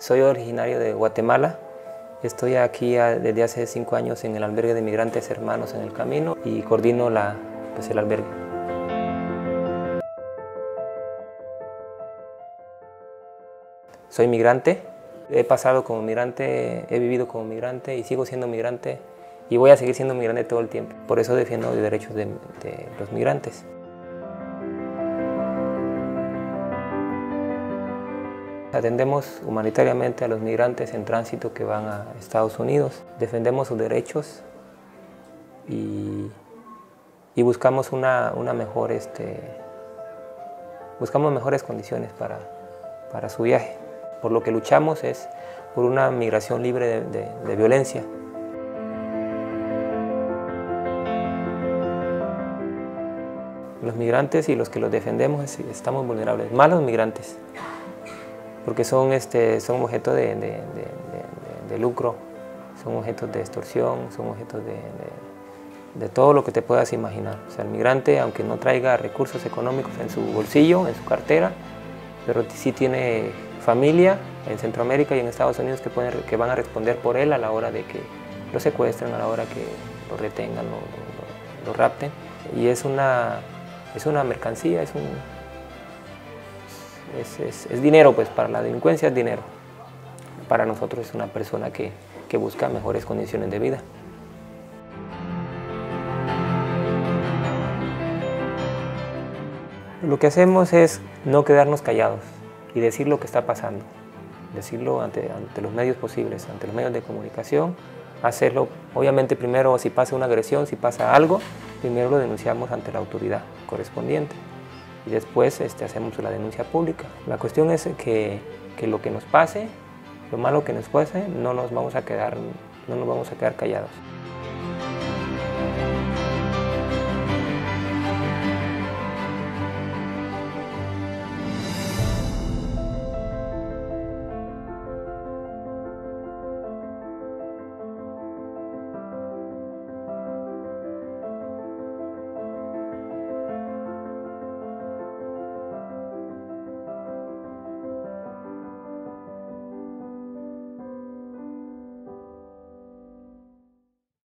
Soy originario de Guatemala. Estoy aquí desde hace 5 años en el albergue de Migrantes Hermanos en el Camino y coordino el albergue. Soy migrante, he pasado como migrante, he vivido como migrante y sigo siendo migrante y voy a seguir siendo migrante todo el tiempo. Por eso defiendo los derechos de los migrantes. Atendemos humanitariamente a los migrantes en tránsito que van a Estados Unidos. Defendemos sus derechos y buscamos mejores condiciones para su viaje. Por lo que luchamos es por una migración libre de violencia. Los migrantes y los que los defendemos estamos vulnerables, más los migrantes, porque son objetos de lucro, son objetos de extorsión, son objetos de todo lo que te puedas imaginar. O sea, el migrante, aunque no traiga recursos económicos en su bolsillo, en su cartera, pero sí tiene familia en Centroamérica y en Estados Unidos que van a responder por él a la hora de que lo secuestren, a la hora que lo retengan, lo rapten. Y es una mercancía, es dinero, pues para la delincuencia es dinero. Para nosotros es una persona que busca mejores condiciones de vida. Lo que hacemos es no quedarnos callados y decir lo que está pasando, decirlo ante los medios posibles, ante los medios de comunicación, hacerlo, obviamente primero si pasa una agresión, si pasa algo, primero lo denunciamos ante la autoridad correspondiente y después hacemos la denuncia pública. La cuestión es que lo que nos pase, lo malo que nos pase, no nos vamos a quedar callados.